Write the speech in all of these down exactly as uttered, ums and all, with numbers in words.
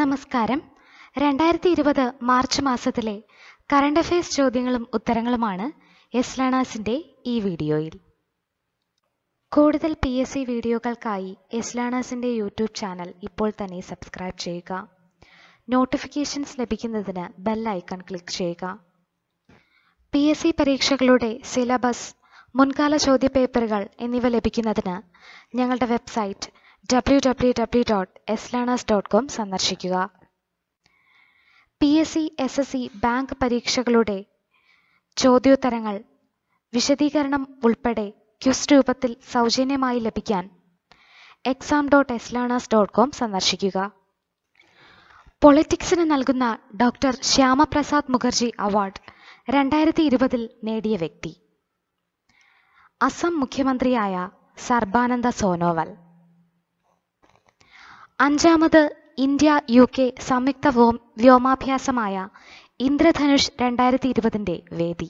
നമസ്കാരം. രണ്ടായിരത്തി ഇരുപത് മാർച്ച് മാസത്തിലെ കറണ്ട് അഫയേഴ്സ് ചോദ്യങ്ങളും ഉത്തരങ്ങളുമാണ് യെസ് ലേണേഴ്സിൻ്റെ ഈ വീഡിയോയിൽ. കൂടുതൽ പി എസ് സി വീഡിയോകൾക്കായി യെസ് ലേണേഴ്സിൻ്റെ യൂട്യൂബ് ചാനൽ ഇപ്പോൾ തന്നെ സബ്സ്ക്രൈബ് ചെയ്യുക. നോട്ടിഫിക്കേഷൻസ് ലഭിക്കുന്നതിന് ബെൽ ഐക്കൺ ക്ലിക്ക് ചെയ്യുക. പി എസ് സി പരീക്ഷകളുടെ സിലബസ്, മുൻകാല ചോദ്യപേപ്പറുകൾ എന്നിവ ലഭിക്കുന്നതിന് ഞങ്ങളുടെ website W W W dot S learners dot com സന്ദർശിക്കുക. P S C S S C bank പരീക്ഷകളുടെ ചോദ്യോത്തരങ്ങൾ, വിശദീകരണം ഉൾപ്പെടെ ക്വിസ് രൂപത്തിൽ സൗജന്യമായി ലഭിക്കാൻ exam dot S learners dot com സന്ദർശിക്കുക. പൊളിറ്റിക്സിന് നൽകുന്ന ഡോക്ടർ ശ്യാമപ്രസാദ് മുഖർജി അവാർഡ് രണ്ടായിരത്തി ഇരുപതിൽ നേടിയ വ്യക്തി അസം മുഖ്യമന്ത്രിയായ സർബാനന്ദ സോനോവാൾ. അഞ്ചാമത് ഇന്ത്യ യു കെ സംയുക്ത വ്യോമാഭ്യാസമായ ഇന്ദ്രധനുഷ് രണ്ടായിരത്തി ഇരുപതിൻ്റെ വേദി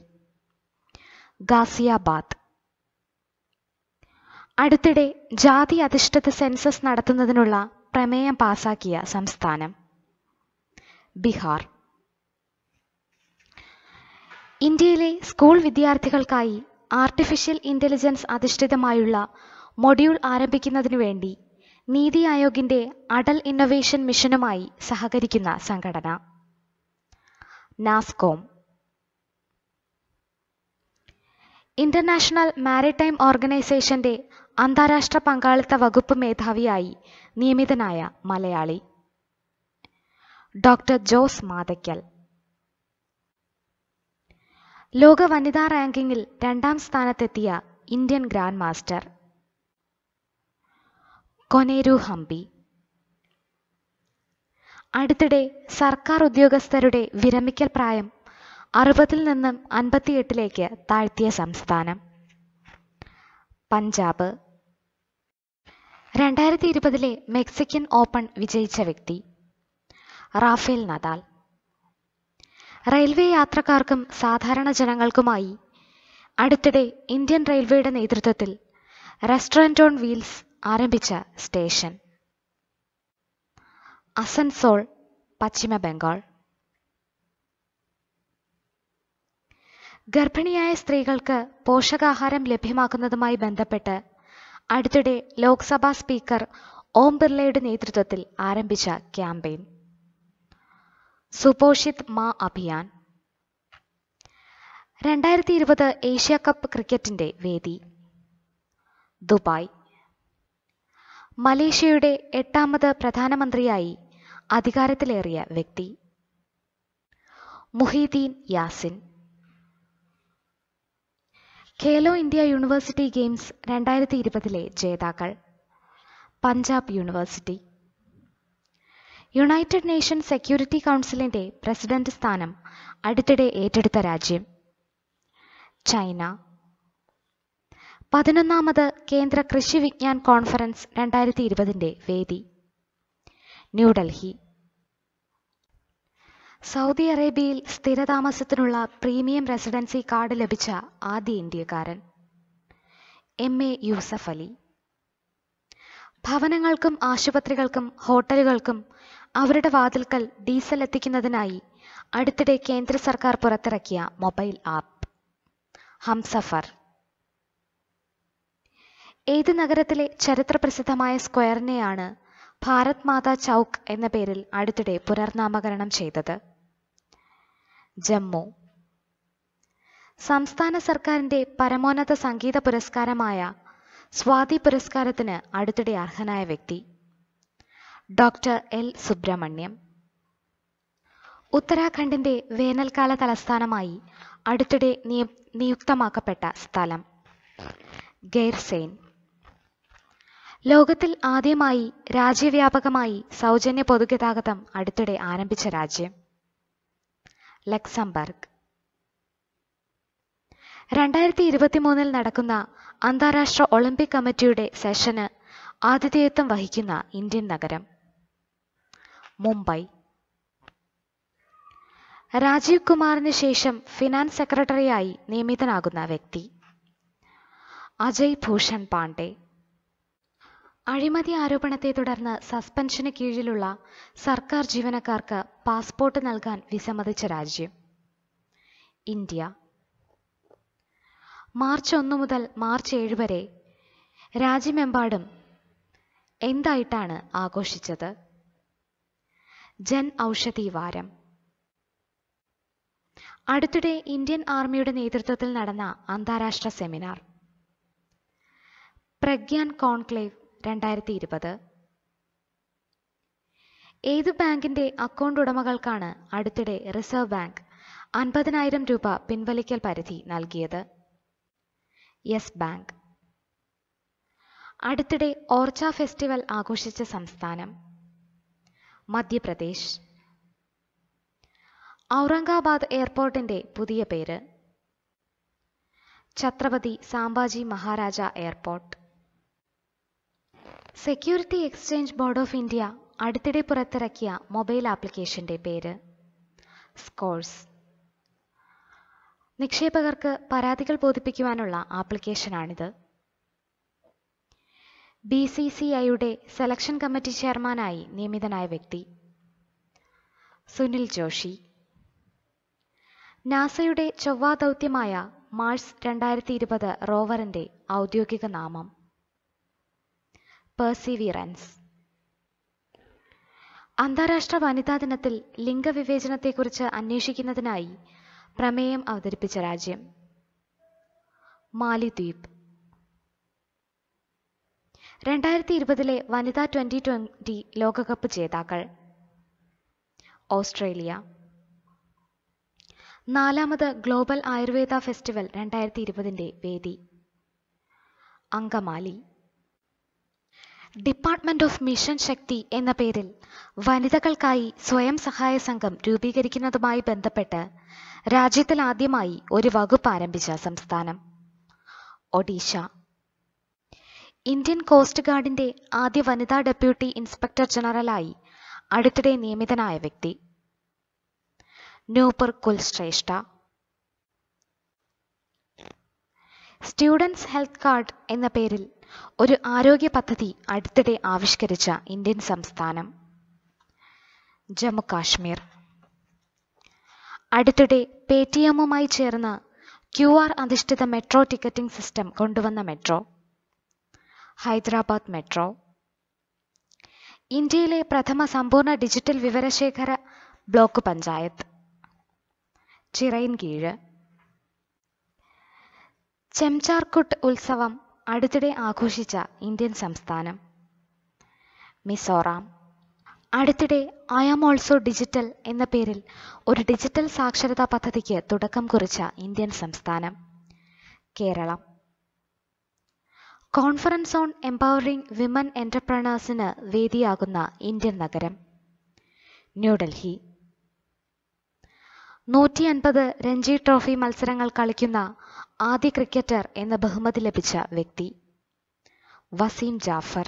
ഗാസിയാബാദ്. അടുത്തിടെ ജാതി അധിഷ്ഠിത സെൻസസ് നടത്തുന്നതിനുള്ള പ്രമേയം പാസാക്കിയ സംസ്ഥാനം ബീഹാർ. ഇന്ത്യയിലെ സ്കൂൾ വിദ്യാർത്ഥികൾക്കായി ആർട്ടിഫിഷ്യൽ ഇൻ്റലിജൻസ് അധിഷ്ഠിതമായുള്ള മൊഡ്യൂൾ ആരംഭിക്കുന്നതിനു വേണ്ടി നീതി ആയോഗിന്റെ അടൽ ഇന്നൊവേഷൻ മിഷനുമായി സഹകരിക്കുന്ന സംഘടന നാസ്കോം. ഇന്റർനാഷണൽ മാരിടൈം ഓർഗനൈസേഷന്റെ അന്താരാഷ്ട്ര പങ്കാളിത്ത വകുപ്പ് മേധാവിയായി നിയമിതനായ മലയാളി ഡോക്ടർ ജോസ് മാതയ്ക്കൽ. ലോക വനിതാ റാങ്കിങ്ങിൽ രണ്ടാം സ്ഥാനത്തെത്തിയ Indian grand master Koneru Humpy. അടുത്തിടെ സർക്കാർ ഉദ്യോഗസ്ഥരുടെ വിരമിക്കൽ പ്രായം അറുപതിൽ നിന്നും അൻപത്തിയെട്ടിലേക്ക് താഴ്ത്തിയ സംസ്ഥാനം പഞ്ചാബ്. രണ്ടായിരത്തി ഇരുപതിലെ മെക്സിക്കൻ ഓപ്പൺ വിജയിച്ച വ്യക്തി റാഫേൽ നദാൽ. റെയിൽവേ യാത്രക്കാർക്കും സാധാരണ ജനങ്ങൾക്കുമായി അടുത്തിടെ ഇന്ത്യൻ റെയിൽവേയുടെ നേതൃത്വത്തിൽ റെസ്റ്റോറൻ്റ് ഓൺ വീൽസ് ആരംഭിച്ച സ്റ്റേഷൻ അസൻസോൾ പശ്ചിമ ബംഗാൾ. ഗർഭിണിയായ സ്ത്രീകൾക്ക് പോഷകാഹാരം ലഭ്യമാക്കുന്നതുമായി ബന്ധപ്പെട്ട് അടുത്തിടെ ലോക്സഭാ സ്പീക്കർ ഓം ബിർളയുടെ നേതൃത്വത്തിൽ ആരംഭിച്ച ക്യാമ്പയിൻ സുപോഷിത് മാ അഭിയാൻ. രണ്ടായിരത്തി ഇരുപത് ഏഷ്യ കപ്പ് ക്രിക്കറ്റിന്റെ വേദി ദുബായ്. മലേഷ്യയുടെ എട്ടാമത് പ്രധാനമന്ത്രിയായി അധികാരത്തിലേറിയ വ്യക്തി Muhyiddin Yassin. Khelo India university games രണ്ടായിരത്തി ഇരുപതിലെ ജേതാക്കൾ Punjab university. United Nation Security കൗൺസിലിന്റെ പ്രസിഡന്റ് സ്ഥാനം അടുത്തിടെ ഏറ്റെടുത്ത രാജ്യം ചൈന. പതിനൊന്നാമത് കേന്ദ്ര കൃഷി വിജ്ഞാൻ കോൺഫറൻസ് രണ്ടായിരത്തി ഇരുപതിൻ്റെ വേദി ന്യൂഡൽഹി. സൗദി അറേബ്യയിൽ സ്ഥിരതാമസത്തിനുള്ള പ്രീമിയം റെസിഡൻസി കാർഡ് ലഭിച്ച ആദ്യ ഇന്ത്യക്കാരൻ എം എ യൂസഫ് അലി. ഭവനങ്ങൾക്കും ആശുപത്രികൾക്കും ഹോട്ടലുകൾക്കും അവരുടെ വാതിൽക്കൽ ഡീസൽ എത്തിക്കുന്നതിനായി അടുത്തിടെ കേന്ദ്ര സർക്കാർ പുറത്തിറക്കിയ മൊബൈൽ ആപ്പ് ഹംസഫർ. ഏത് നഗരത്തിലെ ചരിത്ര പ്രസിദ്ധമായ സ്ക്വയറിനെയാണ് ഭാരത് മാതാ ചൗക്ക് എന്ന പേരിൽ അടുത്തിടെ പുനർനാമകരണം ചെയ്തത് ജമ്മു. സംസ്ഥാന സർക്കാരിന്റെ പരമോന്നത സംഗീത പുരസ്കാരമായ സ്വാതി പുരസ്കാരത്തിന് അടുത്തിടെ അർഹനായ വ്യക്തി ഡോക്ടർ എൽ സുബ്രഹ്മണ്യം. ഉത്തരാഖണ്ഡിന്റെ വേനൽക്കാല തലസ്ഥാനമായി അടുത്തിടെ നിയുക്തമാക്കപ്പെട്ട സ്ഥലം ഗൈർസെയിൻ. ലോകത്തിൽ ആദ്യമായി രാജ്യവ്യാപകമായി സൗജന്യ പൊതുഗതാഗതം അടുത്തിടെ ആരംഭിച്ച രാജ്യം ലക്സംബർഗ്. രണ്ടായിരത്തി ഇരുപത്തി മൂന്നിൽ നടക്കുന്ന അന്താരാഷ്ട്ര ഒളിമ്പിക് കമ്മിറ്റിയുടെ സെഷന് ആതിഥേയത്വം വഹിക്കുന്ന ഇന്ത്യൻ നഗരം മുംബൈ. രാജീവ് കുമാറിന് ശേഷം ഫിനാൻസ് സെക്രട്ടറിയായി നിയമിതനാകുന്ന വ്യക്തി അജയ് ഭൂഷൺ പാണ്ഡെ. അഴിമതി ആരോപണത്തെ തുടർന്ന് സസ്പെൻഷന് കീഴിലുള്ള സർക്കാർ ജീവനക്കാർക്ക് പാസ്പോർട്ട് നൽകാൻ വിസമ്മതിച്ച രാജ്യം ഇന്ത്യ. മാർച്ച് ഒന്ന് മുതൽ മാർച്ച് ഏഴ് വരെ രാജ്യമെമ്പാടും എന്തായിട്ടാണ് ആഘോഷിച്ചത്? ജൻ ഔഷധി വാരം. അടുത്തിടെ ഇന്ത്യൻ ആർമിയുടെ നേതൃത്വത്തിൽ നടന്ന അന്താരാഷ്ട്ര സെമിനാർ. പ്രഗ്യാൻ കോൺക്ലേവ് രണ്ടായിരത്തി ഇരുപത്. ഏത് ബാങ്കിന്റെ അക്കൗണ്ട് ഉടമകൾക്കാണ് അടുത്തിടെ റിസർവ് ബാങ്ക് അൻപതിനായിരം രൂപ പിൻവലിക്കൽ പരിധി നൽകിയത്? Yes bank. അടുത്തിടെ ഓർച്ച ഫെസ്റ്റിവൽ ആഘോഷിച്ച സംസ്ഥാനം മധ്യപ്രദേശ്. ഔറംഗാബാദ് എയർപോർട്ടിന്റെ പുതിയ പേര് Chhatrapati Sambhaji Maharaja airport. Security exchange board of India അടുത്തിടെ പുറത്തിറക്കിയ മൊബൈൽ ആപ്ലിക്കേഷന്റെ പേര് സ്കോഴ്സ്. നിക്ഷേപകർക്ക് പരാതികൾ ബോധിപ്പിക്കുവാനുള്ള ആപ്ലിക്കേഷനാണിത്. ബി സി സി ഐയുടെ സെലക്ഷൻ കമ്മിറ്റി ചെയർമാനായി നിയമിതനായ വ്യക്തി സുനിൽ ജോഷി. നാസയുടെ ചൊവ്വാ ദൗത്യമായ മാർസ് രണ്ടായിരത്തി ഇരുപത് റോവറിന്റെ ഔദ്യോഗിക നാമം പെർസിവിയറൻസ്. അന്താരാഷ്ട്ര വനിതാ ദിനത്തിൽ ലിംഗവിവേചനത്തെക്കുറിച്ച് അന്വേഷിക്കുന്നതിനായി പ്രമേയം അവതരിപ്പിച്ച രാജ്യം മാലിദ്വീപ്. രണ്ടായിരത്തി ഇരുപതിലെ വനിതാ ട്വന്റി ട്വന്റി ലോകകപ്പ് ജേതാക്കൾ ഓസ്ട്രേലിയ. നാലാമത് ഗ്ലോബൽ ആയുർവേദ ഫെസ്റ്റിവൽ രണ്ടായിരത്തി ഇരുപതിൻ്റെ വേദി Angamaly. Department of mission Shakti എന്ന പേരിൽ വനിതകൾക്കായി സ്വയം സഹായ സംഘം രൂപീകരിക്കുന്നതുമായി ബന്ധപ്പെട്ട് രാജ്യത്തിൽ ആദ്യമായി ഒരു വകുപ്പ് ആരംഭിച്ച സംസ്ഥാനം ഒഡീഷ. ഇന്ത്യൻ കോസ്റ്റ് ഗാർഡിന്റെ ആദ്യ വനിതാ ഡെപ്യൂട്ടി ഇൻസ്പെക്ടർ ജനറലായി അടുത്തിടെ നിയമിതനായ വ്യക്തി Nupur Kulshreshtha. Students health card എന്ന പേരിൽ ഒരു ആരോഗ്യ പദ്ധതി അടുത്തിടെ ആവിഷ്കരിച്ച ഇന്ത്യൻ സംസ്ഥാനം ജമ്മു കാശ്മീർ. അടുത്തിടെ പേടിഎമ്മുമായി ചേർന്ന് ക്യു ആർ അധിഷ്ഠിത മെട്രോ ടിക്കറ്റിംഗ് സിസ്റ്റം കൊണ്ടുവന്ന മെട്രോ ഹൈദരാബാദ് മെട്രോ. ഇന്ത്യയിലെ പ്രഥമ സമ്പൂർണ്ണ ഡിജിറ്റൽ വിവരശേഖര ബ്ലോക്ക് പഞ്ചായത്ത് ചിറയിൻകീഴ്. ചെംചാർകുട്ട് ഉത്സവം അടുത്തിടെ ആഘോഷിച്ച ഇന്ത്യൻ സംസ്ഥാനം മിസോറാം. അടുത്തിടെ ഐ ആം ഓൾസോ ഡിജിറ്റൽ എന്ന പേരിൽ ഒരു ഡിജിറ്റൽ സാക്ഷരതാ പദ്ധതിക്ക് തുടക്കം കുറിച്ച ഇന്ത്യൻ സംസ്ഥാനം Keralam. Conference on empowering women എന്റർപ്രണേഴ്സിന് വേദിയാകുന്ന ഇന്ത്യൻ നഗരം ന്യൂഡൽഹി. നൂറ്റി അൻപത് രഞ്ജി ട്രോഫി മത്സരങ്ങൾ കളിക്കുന്ന ആദ്യ ക്രിക്കറ്റർ എന്ന ബഹുമതി ലഭിച്ച വ്യക്തി വസീം ജാഫർ.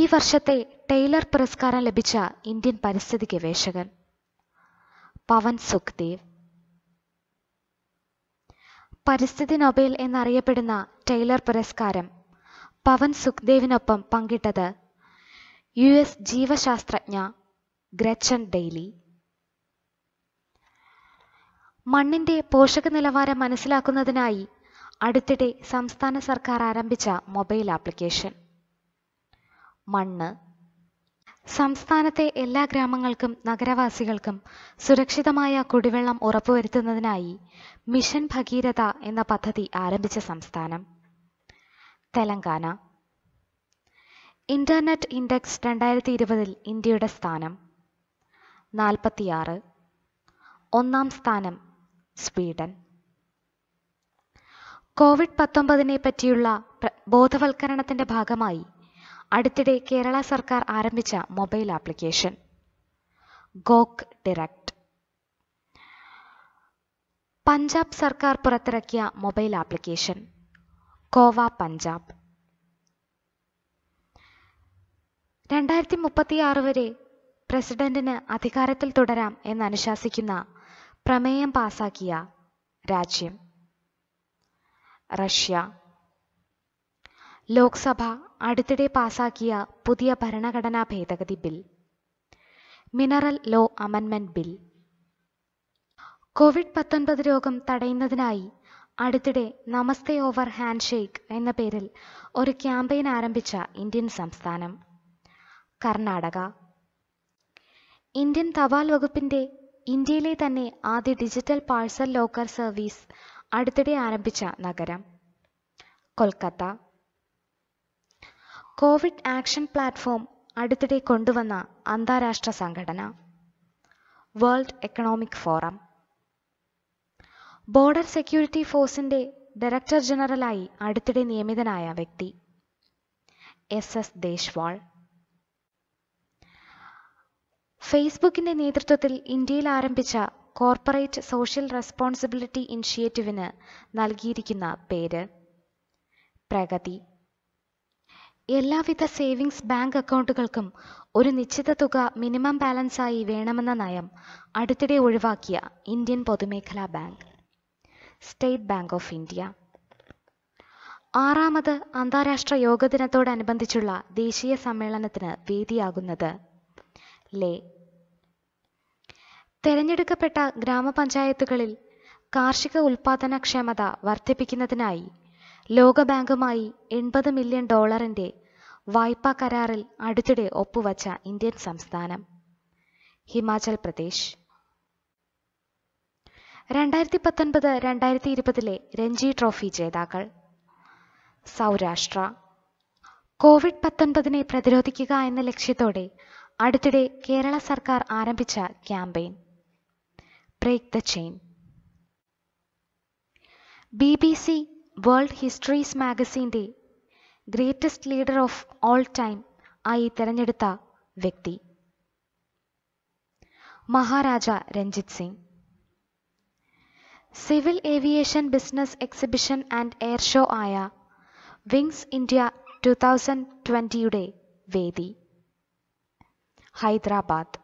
ഈ വർഷത്തെ ടെയ്ലർ പുരസ്കാരം ലഭിച്ച ഇന്ത്യൻ പരിസ്ഥിതി ഗവേഷകൻ പവൻ സുഖ്ദേവ്. പരിസ്ഥിതി നൊബേൽ എന്നറിയപ്പെടുന്ന ടെയ്ലർ പുരസ്കാരം പവൻ സുഖ്ദേവിനൊപ്പം പങ്കിട്ടത് യു എസ് ജീവശാസ്ത്രജ്ഞ ഗ്രച്ചൻ ഡെയ്ലി. മണ്ണിന്റെ പോഷക നിലവാരം മനസ്സിലാക്കുന്നതിനായി അടുത്തിടെ സംസ്ഥാന സർക്കാർ ആരംഭിച്ച മൊബൈൽ ആപ്ലിക്കേഷൻ മണ്ണ്. സംസ്ഥാനത്തെ എല്ലാ ഗ്രാമങ്ങൾക്കും നഗരവാസികൾക്കും സുരക്ഷിതമായ കുടിവെള്ളം ഉറപ്പുവരുത്തുന്നതിനായി മിഷൻ ഭഗീരഥ എന്ന പദ്ധതി ആരംഭിച്ച സംസ്ഥാനം തെലങ്കാന. ഇന്റർനെറ്റ് ഇൻഡെക്സ് രണ്ടായിരത്തി ഇരുപതിൽ ഇന്ത്യയുടെ സ്ഥാനം നാൽപ്പത്തിയാറ്. ഒന്നാം സ്ഥാനം സ്വീഡൻ. കോവിഡ് പത്തൊമ്പതിനെ പറ്റിയുള്ള ബോധവൽക്കരണത്തിന്റെ ഭാഗമായി അടുത്തിടെ കേരള സർക്കാർ ആരംഭിച്ച mobile application GoK Direct. Punjab സർക്കാർ പുറത്തിറക്കിയ മൊബൈൽ ആപ്ലിക്കേഷൻ കോവ പഞ്ചാബ്. രണ്ടായിരത്തി മുപ്പത്തിയാറ് വരെ പ്രസിഡന്റിന് അധികാരത്തിൽ തുടരാം എന്നനുശാസിക്കുന്ന പ്രമേയം പാസാക്കിയ രാജ്യം റഷ്യ. ലോക്സഭ അടുത്തിടെ പാസാക്കിയ പുതിയ ഭരണഘടനാ ഭേദഗതി ബിൽ, മിനറൽ ലോ അമെൻമെന്റ് ബിൽ. കോവിഡ് പത്തൊൻപത് രോഗം തടയുന്നതിനായി അടുത്തിടെ നമസ്തേ ഓവർ ഹാൻഡ് ഷെയ്ക്ക് എന്ന പേരിൽ ഒരു ക്യാമ്പയിൻ ആരംഭിച്ച ഇന്ത്യൻ സംസ്ഥാനം കർണാടക. ഇന്ത്യൻ തപാൽ വകുപ്പിന്റെ ഇന്ത്യയിലെ തന്നെ ആദ്യ ഡിജിറ്റൽ പാഴ്സൽ ലോക്കർ സർവീസ് അടുത്തിടെ ആരംഭിച്ച നഗരം കൊൽക്കത്ത. കോവിഡ് ആക്ഷൻ പ്ലാറ്റ്ഫോം അടുത്തിടെ കൊണ്ടുവന്ന അന്താരാഷ്ട്ര സംഘടന world economic forum. Border security ഫോഴ്സിന്റെ ഡയറക്ടർ ജനറലായി അടുത്തിടെ നിയമിതനായ വ്യക്തി എസ് എസ് ദേശ്വാൾ. ഫേസ്ബുക്കിന്റെ നേതൃത്വത്തിൽ ഇന്ത്യയിൽ ആരംഭിച്ച കോർപ്പറേറ്റ് സോഷ്യൽ റെസ്പോൺസിബിലിറ്റി ഇനിഷ്യേറ്റീവിന് നൽകിയിരിക്കുന്ന പേര് പ്രഗതി. എല്ലാവിധ സേവിങ്സ് ബാങ്ക് അക്കൗണ്ടുകൾക്കും ഒരു നിശ്ചിത തുക മിനിമം ബാലൻസായി വേണമെന്ന നയം അടുത്തിടെ ഒഴിവാക്കിയ ഇന്ത്യൻ പൊതുമേഖലാ bank state bank of India. ആറാമത് അന്താരാഷ്ട്ര യോഗ ദിനത്തോടനുബന്ധിച്ചുള്ള ദേശീയ സമ്മേളനത്തിന് വേദിയാകുന്നത് ലേ. തെരഞ്ഞെടുക്കപ്പെട്ട ഗ്രാമപഞ്ചായത്തുകളിൽ കാർഷിക ഉൽപാദനക്ഷമത വർദ്ധിപ്പിക്കുന്നതിനായി ലോകബാങ്കുമായി എൺപത് മില്യൺ ഡോളറിന്റെ വായ്പാ കരാറിൽ അടുത്തിടെ ഒപ്പുവച്ച ഇന്ത്യൻ സംസ്ഥാനം ഹിമാചൽ പ്രദേശ്. രണ്ടായിരത്തി പത്തൊൻപത് രണ്ടായിരത്തി ഇരുപതിലെ രഞ്ജി ട്രോഫി ജേതാക്കൾ സൗരാഷ്ട്ര. കോവിഡ് പത്തൊൻപതിനെ പ്രതിരോധിക്കുക എന്ന ലക്ഷ്യത്തോടെ അടുത്തിടെ കേരള സർക്കാർ ആരംഭിച്ച campaign break the chain. B B C World histories മാഗസീൻ്റെ greatest leader of all time ആയി തിരഞ്ഞെടുത്ത വ്യക്തി Maharaja Ranjit Singh. Civil aviation business exhibition and air show ആയ വിങ്സ് ഇന്ത്യ ടു തൗസൻഡ് ട്വൻ്റിയുടെ വേദി ഹൈദരാബാദ്.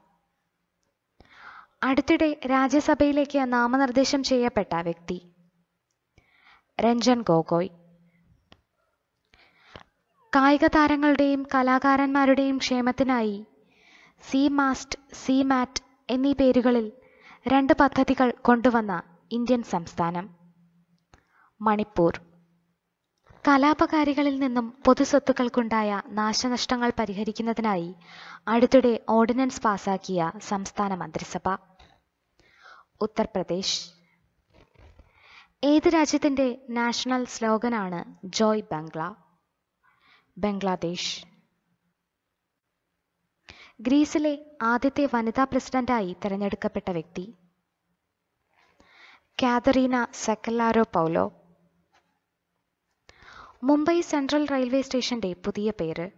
അടുത്തിടെ രാജ്യസഭയിലേക്ക് നാമനിർദ്ദേശം ചെയ്യപ്പെട്ട വ്യക്തി രഞ്ജൻ ഗോഗോയ്. കായിക താരങ്ങളുടെയും കലാകാരന്മാരുടെയും ക്ഷേമത്തിനായി സി മാസ്റ്റ് സി മാറ്റ് എന്നീ പേരുകളിൽ രണ്ട് പദ്ധതികൾ കൊണ്ടുവന്ന ഇന്ത്യൻ സംസ്ഥാനം മണിപ്പൂർ. കലാപകാരികളിൽ നിന്നും പൊതുസ്വത്തുക്കൾക്കുണ്ടായ നാശനഷ്ടങ്ങൾ പരിഹരിക്കുന്നതിനായി അടുത്തിടെ ഓർഡിനൻസ് പാസാക്കിയ സംസ്ഥാന മന്ത്രിസഭ ഉത്തർപ്രദേശ്. ഏത് രാജ്യത്തിൻ്റെ നാഷണൽ സ്ലോഗനാണ് ജോയ് ബംഗ്ല? ബംഗ്ലാദേശ്. ഗ്രീസിലെ ആദ്യത്തെ വനിതാ പ്രസിഡന്റായി തിരഞ്ഞെടുക്കപ്പെട്ട വ്യക്തി Katerina Sakellaropoulou. Mumbai central railway സ്റ്റേഷന്റെ പുതിയ പേര്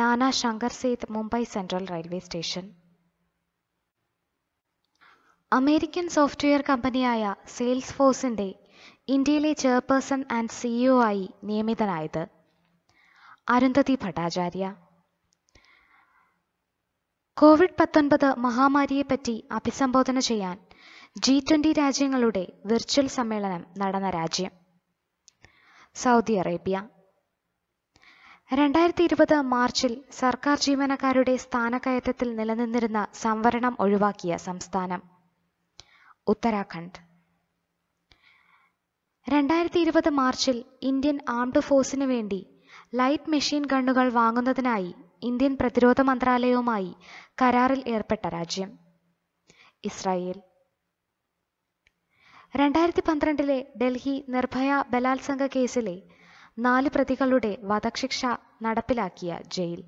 Nana Shankar Sheth Mumbai central railway station. American software കമ്പനിയായ സെയിൽസ്ഫോഴ്സിന്റെ ഇന്ത്യയിലെ ചെയർപേഴ്സൺ ആൻഡ് സിഇഒ ആയി നിയമിതനായത് അരുന്ധതി ഭട്ടാചാര്യ. കോവിഡ് പത്തൊൻപത് മഹാമാരിയെപ്പറ്റി അഭിസംബോധന ചെയ്യാൻ ജി ട്വന്റി രാജ്യങ്ങളുടെ വെർച്വൽ സമ്മേളനം നടന്ന രാജ്യം സൗദി അറേബ്യ. രണ്ടായിരത്തി ഇരുപത് മാർച്ചിൽ സർക്കാർ ജീവനക്കാരുടെ സ്ഥാനക്കയറ്റത്തിൽ നിലനിന്നിരുന്ന സംവരണം ഒഴിവാക്കിയ സംസ്ഥാനം ഉത്തരാഖണ്ഡ്. രണ്ടായിരത്തി ഇരുപത് മാർച്ചിൽ ഇന്ത്യൻ ആംഡ് ഫോഴ്സിനു വേണ്ടി ലൈറ്റ് മെഷീൻ ഗണ്ണുകൾ വാങ്ങുന്നതിനായി ഇന്ത്യൻ പ്രതിരോധ മന്ത്രാലയവുമായി കരാറിൽ ഏർപ്പെട്ട രാജ്യം ഇസ്രായേൽ. രണ്ടായിരത്തി പന്ത്രണ്ടിലെ ഡൽഹി നിർഭയ ബലാത്സംഗ കേസിലെ നാല് പ്രതികളുടെ വധശിക്ഷ നടപ്പിലാക്കിയ ജയിൽ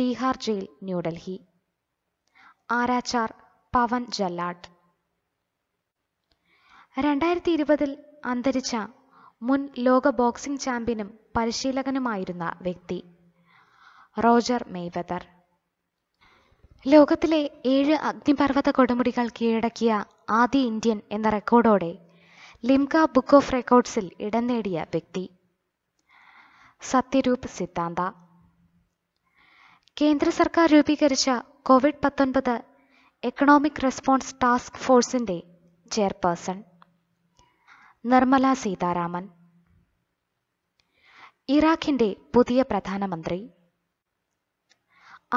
തീഹാർ ജയിൽ ന്യൂഡൽഹി ആരാച്ചാർ പവൻ ജല്ലാട്ട്. രണ്ടായിരത്തി ഇരുപതിൽ അന്തരിച്ച മുൻ ലോക ബോക്സിംഗ് ചാമ്പ്യനും പരിശീലകനുമായിരുന്ന വ്യക്തി റോജർ മെയ്വെതർ. ലോകത്തിലെ ഏഴ് അഗ്നിപർവ്വത കൊടുമുടികൾ കീഴടക്കിയ ആദ്യ ഇന്ത്യൻ എന്ന റെക്കോർഡോടെ ലിംക ബുക്ക് ഓഫ് റെക്കോർഡ്സിൽ ഇടം നേടിയ വ്യക്തി സത്യരൂപ് സിദ്ധാന്ത. കേന്ദ്ര സർക്കാർ രൂപീകരിച്ച കോവിഡ് പത്തൊൻപത് എക്കണോമിക് റെസ്പോൺസ് ടാസ്ക് ഫോഴ്സിന്റെ ചെയർപേഴ്സൺ നിർമ്മല സീതാരാമൻ. ഇറാഖിന്റെ പുതിയ പ്രധാനമന്ത്രി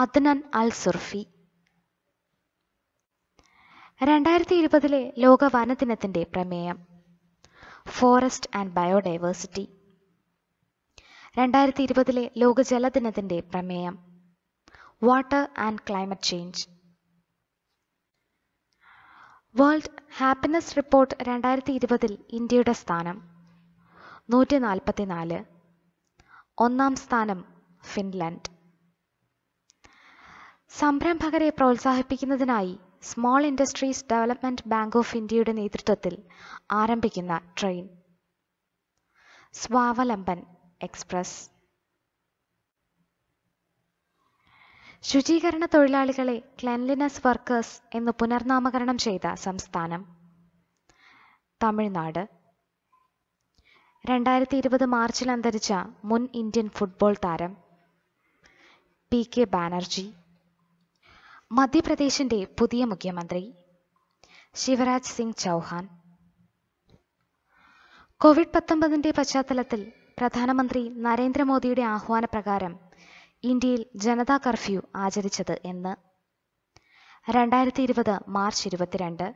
അദ്നാൻ അൽ സുർഫി. രണ്ടായിരത്തി ഇരുപതിലെ ലോക വനദിനത്തിന്റെ പ്രമേയം ഫോറസ്റ്റ് ആൻഡ് ബയോഡൈവേഴ്സിറ്റി. രണ്ടായിരത്തി ഇരുപതിലെ ലോക ജലദിനത്തിന്റെ പ്രമേയം water and climate change. World happiness report രണ്ടായിരത്തി ഇരുപതിൽ ഇന്ത്യയുടെ സ്ഥാനം നൂറ്റി നാൽപ്പത്തിനാല്, ഒന്നാം സ്ഥാനം ഫിൻലൻഡ്. സംരംഭകരെ പ്രോത്സാഹിപ്പിക്കുന്നതിനായി small industries development bank of ഇന്ത്യയുടെ നേതൃത്വത്തിൽ ആരംഭിക്കുന്ന ട്രെയിൻ സ്വാവലംബൻ എക്സ്പ്രസ്. ശുചീകരണ തൊഴിലാളികളെ ക്ലെൻലിനെസ് വർക്കേഴ്സ് എന്ന് പുനർനാമകരണം ചെയ്ത സംസ്ഥാനം തമിഴ്നാട്. രണ്ടായിരത്തി ഇരുപത് മാർച്ചിൽ അന്തരിച്ച മുൻ ഇന്ത്യൻ ഫുട്ബോൾ താരം പി കെ ബാനർജി. മധ്യപ്രദേശിന്റെ പുതിയ മുഖ്യമന്ത്രി ശിവരാജ് സിംഗ് ചൗഹാൻ. കോവിഡ് പത്തൊമ്പതിന്റെ പശ്ചാത്തലത്തിൽ പ്രധാനമന്ത്രി നരേന്ദ്രമോദിയുടെ ആഹ്വാനപ്രകാരം ഇന്ത്യയിൽ ജനതാ കർഫ്യൂ ആചരിച്ചത് എന്ന് രണ്ടായിരത്തി ഇരുപത് മാർച്ച് ഇരുപത്തിരണ്ട്.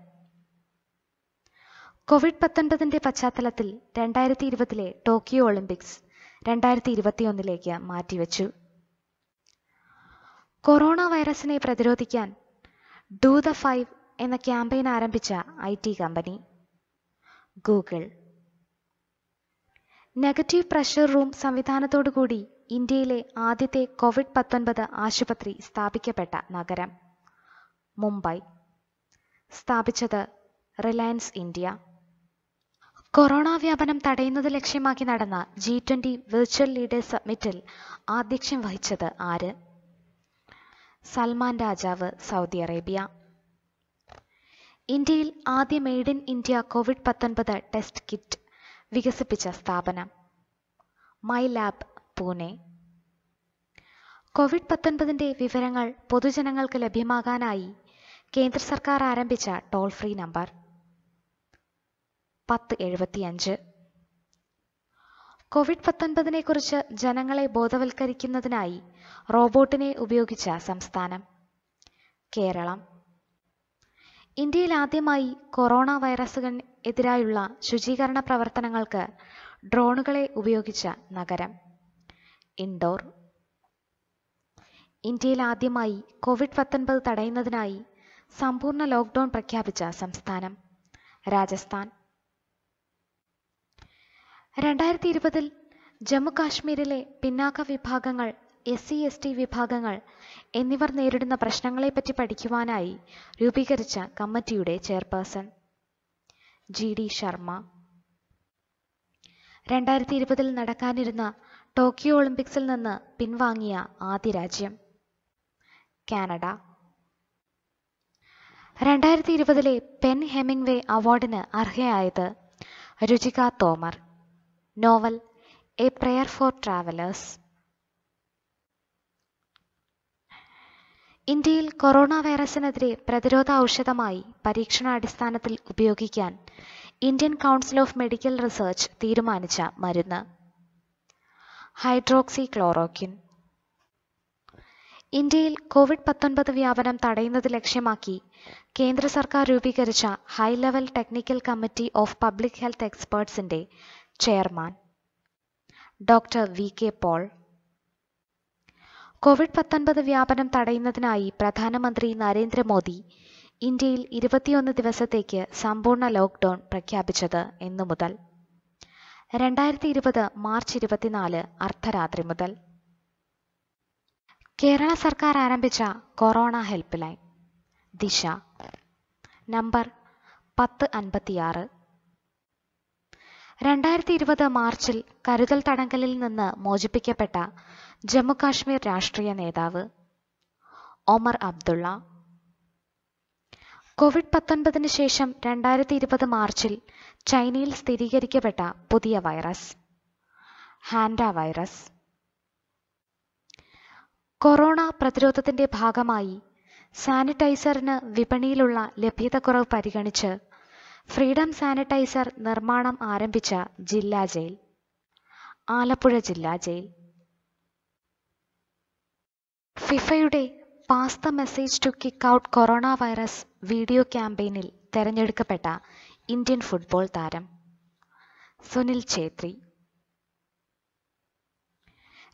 കോവിഡ് പത്തൊൻപതിന്റെ പശ്ചാത്തലത്തിൽ രണ്ടായിരത്തി ഇരുപതിലെ ടോക്കിയോ ഒളിമ്പിക്സ് രണ്ടായിരത്തി ഇരുപത്തിയൊന്നിലേക്ക് മാറ്റിവെച്ചു. കൊറോണ വൈറസിനെ പ്രതിരോധിക്കാൻ ഡൂ ദ ഫൈവ് എന്ന ക്യാമ്പയിൻ ആരംഭിച്ച I T company Google. Negative pressure room സംവിധാനത്തോടുകൂടി ഇന്ത്യയിലെ ആദ്യത്തെ കോവിഡ് പത്തൊൻപത് ആശുപത്രി സ്ഥാപിക്കപ്പെട്ട നഗരം മുംബൈ. സ്ഥാപിച്ചത് റിലയൻസ് ഇന്ത്യ. കൊറോണ വ്യാപനം തടയുന്നത് ലക്ഷ്യമാക്കി നടന്ന ജി ട്വന്റി വിർച്വൽ ലീഡേഴ്സ് സമ്മിറ്റിൽ ആധ്യക്ഷ്യം വഹിച്ചത് ആര്? സൽമാൻ രാജാവ്, സൗദി അറേബ്യ. ഇന്ത്യയിൽ ആദ്യ മെയ്ഡ് ഇൻ ഇന്ത്യ കോവിഡ് പത്തൊൻപത് ടെസ്റ്റ് കിറ്റ് വികസിപ്പിച്ച സ്ഥാപനം മൈ ലാബ് പൂനെ. കോവിഡ് പത്തൊൻപതിന്റെ വിവരങ്ങൾ പൊതുജനങ്ങൾക്ക് ലഭ്യമാകാനായി കേന്ദ്ര സർക്കാർ ആരംഭിച്ച ടോൾ ഫ്രീ നമ്പർ പത്ത് എഴുപത്തിയഞ്ച്. കോവിഡ് പത്തൊൻപതിനെ കുറിച്ച് ജനങ്ങളെ ബോധവൽക്കരിക്കുന്നതിനായി റോബോട്ടിനെ ഉപയോഗിച്ച സംസ്ഥാനം കേരളം. ഇന്ത്യയിൽ ആദ്യമായി കൊറോണ വൈറസിനെതിരായുള്ള ശുചീകരണ പ്രവർത്തനങ്ങൾക്ക് ഡ്രോണുകളെ ഉപയോഗിച്ച നഗരം ഇൻഡോർ. ഇന്ത്യയിൽ ആദ്യമായി കോവിഡ് പത്തൊൻപത് തടയുന്നതിനായി സമ്പൂർണ്ണ ലോക്ക്ഡൌൺ പ്രഖ്യാപിച്ച സംസ്ഥാനം രാജസ്ഥാൻ. രണ്ടായിരത്തി ഇരുപതിൽ ജമ്മു കാശ്മീരിലെ പിന്നാക്ക വിഭാഗങ്ങൾ, എസ് സി എസ് ടി വിഭാഗങ്ങൾ എന്നിവർ നേരിടുന്ന പ്രശ്നങ്ങളെപ്പറ്റി പഠിക്കുവാനായി രൂപീകരിച്ച കമ്മിറ്റിയുടെ ചെയർപേഴ്സൺ ജി ഡി ശർമ്മ. രണ്ടായിരത്തി ഇരുപതിൽ നടക്കാനിരുന്ന ടോക്കിയോ ഒളിമ്പിക്സിൽ നിന്ന് പിൻവാങ്ങിയ ആദ്യ രാജ്യം കാനഡ. രണ്ടായിരത്തി ഇരുപതിലെ പെൻ ഹെമിംഗ്വേ അവാർഡിന് അർഹയായത് Ruchika Tomar, novel a prayer for travellers. ഇന്ത്യയിൽ കൊറോണ വൈറസിനെതിരെ പ്രതിരോധ ഔഷധമായി പരീക്ഷണാടിസ്ഥാനത്തിൽ ഉപയോഗിക്കാൻ Indian council of medical research തീരുമാനിച്ച മരുന്ന് ഹൈഡ്രോക്സി ക്ലോറോക്വിൻ. ഇന്ത്യയിൽ കോവിഡ് പത്തൊൻപത് വ്യാപനം തടയുന്നത് ലക്ഷ്യമാക്കി കേന്ദ്ര സർക്കാർ രൂപീകരിച്ച high level technical committee of public health എക്സ്പേർട്സിന്റെ chairman doctor V K Paul. COVID പത്തൊൻപത് വ്യാപനം തടയുന്നതിനായി പ്രധാനമന്ത്രി നരേന്ദ്രമോദി ഇന്ത്യയിൽ ഇരുപത്തിയൊന്ന് ദിവസത്തേക്ക് സമ്പൂർണ്ണ ലോക്ക്ഡൌൺ പ്രഖ്യാപിച്ചത് എന്നു മുതൽ? രണ്ടായിരത്തി ഇരുപത് മാർച്ച് ഇരുപത്തിനാല് അർദ്ധരാത്രി മുതൽ. കേരള സർക്കാർ ആരംഭിച്ച corona help line Disha number പത്ത് അൻപത്തിയാറ്. രണ്ടായിരത്തി ഇരുപത് മാർച്ചിൽ കരുതൽ തടങ്കലിൽ നിന്ന് മോചിപ്പിക്കപ്പെട്ട ജമ്മുകാശ്മീർ രാഷ്ട്രീയ നേതാവ് ഒമർ അബ്ദുള്ള. കോവിഡ് പത്തൊൻപതിന് ശേഷം രണ്ടായിരത്തി ഇരുപത് മാർച്ചിൽ ചൈനയിൽ സ്ഥിരീകരിക്കപ്പെട്ട പുതിയ വൈറസ് ഹാൻഡ വൈറസ്. കൊറോണ പ്രതിരോധത്തിന്റെ ഭാഗമായി സാനിറ്റൈസറിന് വിപണിയിലുള്ള ലഭ്യതക്കുറവ് പരിഗണിച്ച് ഫ്രീഡം സാനിറ്റൈസർ നിർമ്മാണം ആരംഭിച്ച ജില്ലാ ജയിൽ ആലപ്പുഴ ജില്ലാ ജയിൽ. ഫിഫയുടെ pass the message to kick out corona virus video ക്യാമ്പയിനിൽ തെരഞ്ഞെടുക്കപ്പെട്ട ഇന്ത്യൻ ഫുട്ബോൾ താരം സുനിൽ ഛേത്രി.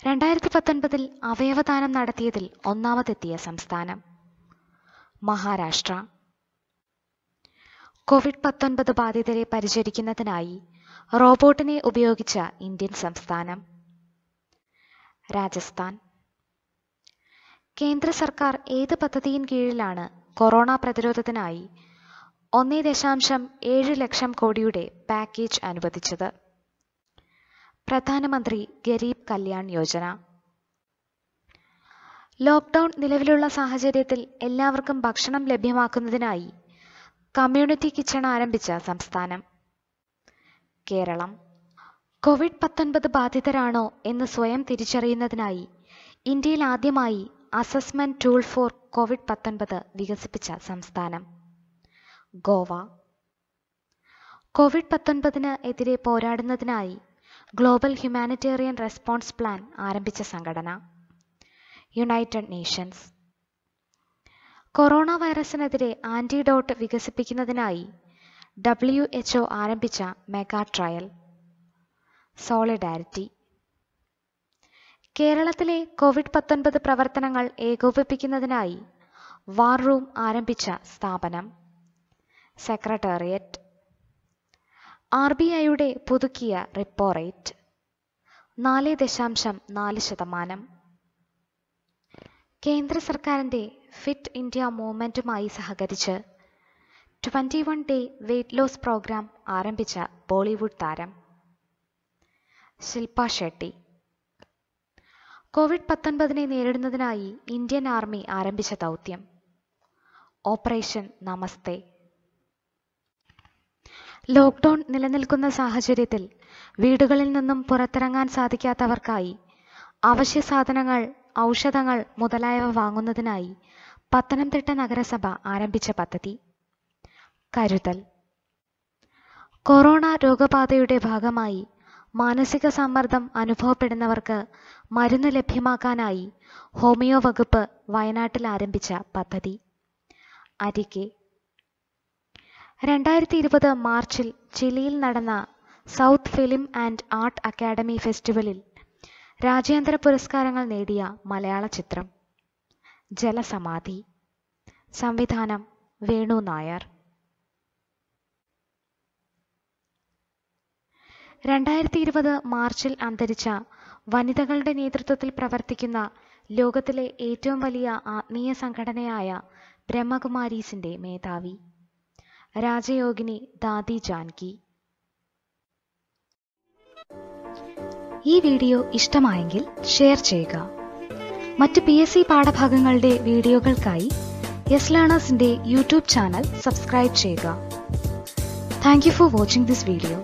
രണ്ടായിരത്തി പത്തൊൻപതിൽ അവയവദാനം നടത്തിയതിൽ ഒന്നാമതെത്തിയ സംസ്ഥാനം മഹാരാഷ്ട്ര. കോവിഡ് പത്തൊൻപത് ബാധിതരെ പരിചരിക്കുന്നതിനായി റോബോട്ടിനെ ഉപയോഗിച്ച ഇന്ത്യൻ സംസ്ഥാനം രാജസ്ഥാൻ. കേന്ദ്ര സർക്കാർ ഏത് പദ്ധതിയിൻ കീഴിലാണ് കൊറോണ പ്രതിരോധത്തിനായി ഒന്നേ ദശാംശം ഏഴ് ലക്ഷം കോടിയുടെ പാക്കേജ് അനുവദിച്ചത്? പ്രധാനമന്ത്രി ഗരീബ് കല്യാൺ യോജന. ലോക്ക്ഡൌൺ നിലവിലുള്ള സാഹചര്യത്തിൽ എല്ലാവർക്കും ഭക്ഷണം ലഭ്യമാക്കുന്നതിനായി കമ്മ്യൂണിറ്റി കിച്ചൺ ആരംഭിച്ച സംസ്ഥാനം കേരളം. കോവിഡ് പത്തൊൻപത് ബാധിതരാണോ എന്ന് സ്വയം തിരിച്ചറിയുന്നതിനായി ഇന്ത്യയിൽ ആദ്യമായി അസസ്മെന്റ് ടൂൾ ഫോർ കോവിഡ് പത്തൊൻപത് വികസിപ്പിച്ച സംസ്ഥാനം ഗോവ. കോവിഡ് പത്തൊൻപതിന് എതിരെ പോരാടുന്നതിനായി ഗ്ലോബൽ ഹ്യൂമാനിറ്റേറിയൻ റെസ്പോൺസ് പ്ലാൻ ആരംഭിച്ച സംഘടന യുണൈറ്റഡ് നേഷൻസ്. കൊറോണ വൈറസിനെതിരെ ആന്റിഡോട്ട് വികസിപ്പിക്കുന്നതിനായി ഡബ്ല്യു എച്ച്ഒ ആരംഭിച്ച മെഗാ ട്രയൽ സോളിഡാരിറ്റി. കേരളത്തിലെ കോവിഡ് പത്തൊൻപത് പ്രവർത്തനങ്ങൾ ഏകോപിപ്പിക്കുന്നതിനായി വാർ റൂം ആരംഭിച്ച സ്ഥാപനം സെക്രട്ടേറിയറ്റ്. ആർ ബി ഐയുടെ പുതുക്കിയ റിപ്പോ റേറ്റ് നാല് ദശാംശം നാല് ശതമാനം. കേന്ദ്ര സർക്കാരിൻ്റെ ഫിറ്റ് ഇന്ത്യ മൂവ്മെൻറ്റുമായി സഹകരിച്ച് twenty one day weight loss programme ആരംഭിച്ച ബോളിവുഡ് താരം ശിൽപ ഷെട്ടി. കോവിഡ് പത്തൊൻപതിനെ നേരിടുന്നതിനായി ഇന്ത്യൻ ആർമി ആരംഭിച്ച ദൗത്യം ഓപ്പറേഷൻ നമസ്തേ. ലോക്ക്ഡൌൺ നിലനിൽക്കുന്ന സാഹചര്യത്തിൽ വീടുകളിൽ നിന്നും പുറത്തിറങ്ങാൻ സാധിക്കാത്തവർക്കായി അവശ്യ സാധനങ്ങൾ, ഔഷധങ്ങൾ മുതലായവ വാങ്ങുന്നതിനായി പത്തനംതിട്ട നഗരസഭ ആരംഭിച്ച പദ്ധതി കരുതൽ. കൊറോണ രോഗബാധയുടെ ഭാഗമായി മാനസിക സമ്മർദ്ദം അനുഭവപ്പെടുന്നവർക്ക് മരുന്ന് ലഭ്യമാക്കാനായി ഹോമിയോ വകുപ്പ് വയനാട്ടിൽ ആരംഭിച്ച പദ്ധതി അരികെ. രണ്ടായിരത്തി ഇരുപത് മാർച്ചിൽ ചിലിയിൽ നടന്ന south film and art academy ഫെസ്റ്റിവലിൽ രാജ്യാന്തര പുരസ്കാരങ്ങൾ നേടിയ മലയാള ചിത്രം ജലസമാധി. സംവിധാനം വേണു നായർ. രണ്ടായിരത്തി ഇരുപത് മാർച്ചിൽ അന്തരിച്ച വനിതകളുടെ നേതൃത്വത്തിൽ പ്രവർത്തിക്കുന്ന ലോകത്തിലെ ഏറ്റവും വലിയ ആത്മീയ സംഘടനയായ ബ്രഹ്മകുമാരീസിൻ്റെ മേധാവി രാജയോഗിനി ദാദി ജാൻകി. ഈ വീഡിയോ ഇഷ്ടമായെങ്കിൽ ഷെയർ ചെയ്യുക. മറ്റ് പി എസ് സി പാഠഭാഗങ്ങളുടെ വീഡിയോകൾക്കായി യെസ്ലേണേഴ്സിൻ്റെ യൂട്യൂബ് ചാനൽ സബ്സ്ക്രൈബ് ചെയ്യുക. Thank you for watching this video.